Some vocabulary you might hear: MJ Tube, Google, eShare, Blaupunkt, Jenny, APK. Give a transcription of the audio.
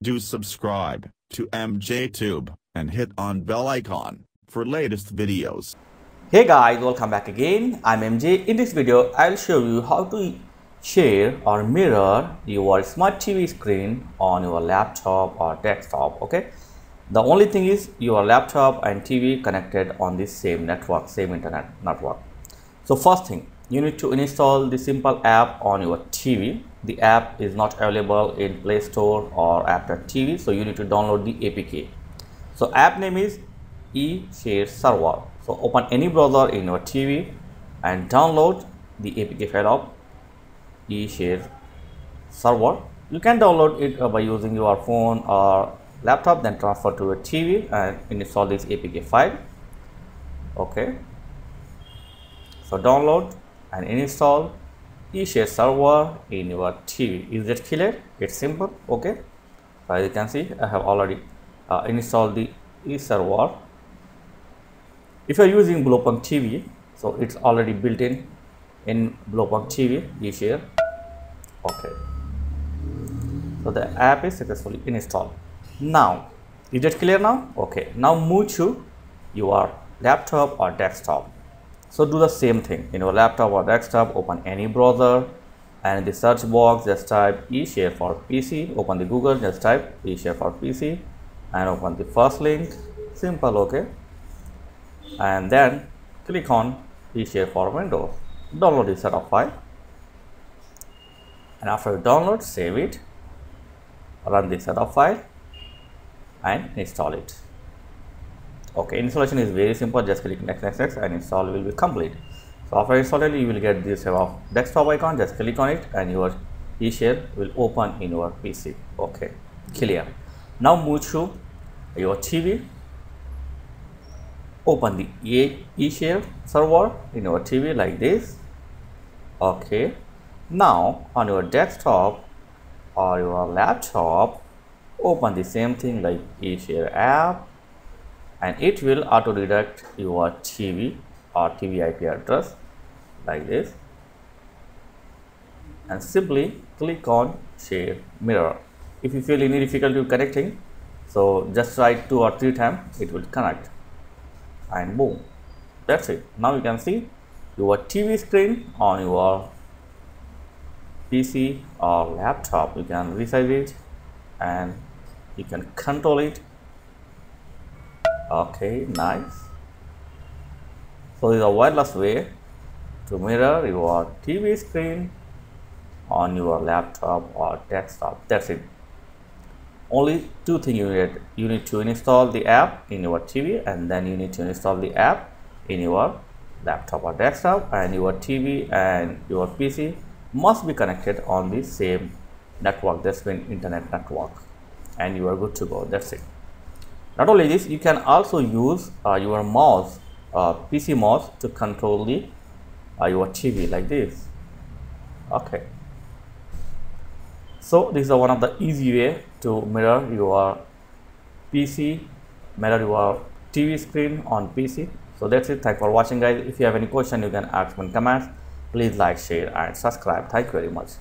Do subscribe to MJ Tube and hit on bell icon for latest videos. Hey guys, welcome back again. I'm MJ. In this video, I'll show you how to share or mirror your smart TV screen on your laptop or desktop. Okay, the only thing is your laptop and TV connected on the same network, same internet network. So first thing, you need to install the simple app on your TV. The app is not available in Play Store or app.tv, so you need to download the APK. So app name is eShare server. So open any browser in your TV and download the APK file of eShare server. You can download it by using your phone or laptop, then transfer to your TV and install this APK file. Okay, so download and install eShare server in your TV. Is that clear? It's simple. Okay, so as you can see, I have already installed the eServer. If you are using Blaupunkt TV, so it's already built in Blaupunkt TV eShare. Okay, so the app is successfully installed. Now, is that clear now? Okay, now move to your laptop or desktop. So do the same thing in your laptop or desktop. Open any browser and in the search box just type eShare for PC. Open the Google, just type eShare for PC and open the first link. Simple. Okay, and then click on eShare for Windows. Download the setup file, and after you download, save it, run the setup file and install it. Okay, installation is very simple. Just click next and install will be complete. So after installing, you will get this desktop icon. Just click on it and your eShare will open in your PC. Okay, clear. Now move to your TV. Open the eShare server in your TV like this. Okay, now on your desktop or your laptop, open the same thing like eShare app, and it will auto redirect your TV or TV IP address like this, and simply click on share mirror. If you feel any difficulty connecting, so just try 2 or 3 times, it will connect, and boom, that's it. Now you can see your TV screen on your PC or laptop. You can resize it and you can control it. Okay, nice. So it's a wireless way to mirror your TV screen on your laptop or desktop. That's it. Only 2 things you need. You need to install the app in your TV, and then you need to install the app in your laptop or desktop, and your TV and your PC must be connected on the same network, that's been internet network, and you are good to go. That's it. Not only this, you can also use your mouse, PC mouse, to control the your TV like this. Okay, so this is one of the easy way to mirror your PC, mirror your TV screen on PC. So that's it. Thanks for watching guys. If you have any question, you can ask in comments. Please like, share and subscribe. Thank you very much.